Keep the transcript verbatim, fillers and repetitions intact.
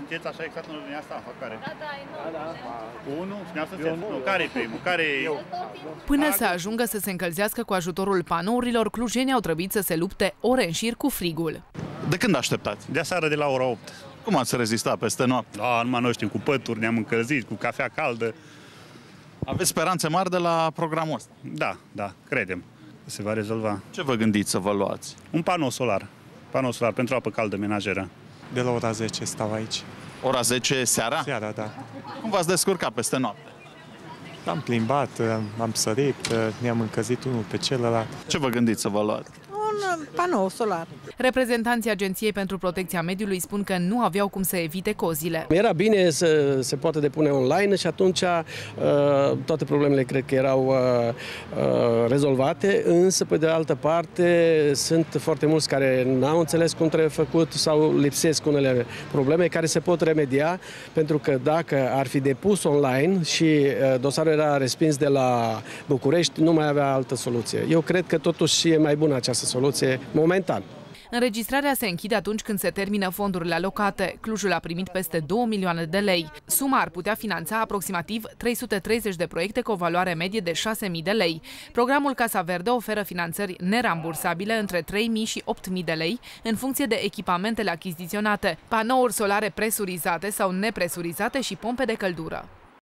sunteți așa exact în ordinea asta, fac care? Da, da, e nouă. Care-i primul? Care-i eu? Până să ajungă să se încălzească cu ajutorul panourilor, clujenii au trebuit să se lupte ore în șir cu frigul. De când așteptați? De seară de la ora opt. Cum ați rezistat peste noapte? Da, numai noi știm, cu pături ne-am încălzit, cu cafea caldă. Aveți speranțe mari de la programul ăsta? Da, da, credem că se va rezolva. Ce vă gândiți să vă luați? Un panou solar. Panou solar pentru apă caldă menajeră. De la ora zece stau aici. Ora zece seara? Seara, da. Cum v-ați descurcat peste noapte? Am plimbat, am sărit, ne-am încălzit unul pe celălalt. Ce vă gândiți să vă luați? Un panou solar. Reprezentanții Agenției pentru Protecția Mediului spun că nu aveau cum să evite cozile. Era bine să se poată depune online și atunci toate problemele cred că erau rezolvate, însă pe de altă parte sunt foarte mulți care n-au înțeles cum trebuie făcut sau lipsesc unele probleme care se pot remedia, pentru că dacă ar fi depus online și dosarul era respins de la București, nu mai avea altă soluție. Eu cred că totuși e mai bună această soluție. Momentan. Înregistrarea se închide atunci când se termină fondurile alocate. Clujul a primit peste două milioane de lei. Suma ar putea finanța aproximativ trei sute treizeci de proiecte cu o valoare medie de șase mii de lei. Programul Casa Verde oferă finanțări nerambursabile între trei mii și opt mii de lei în funcție de echipamentele achiziționate, panouri solare presurizate sau nepresurizate și pompe de căldură.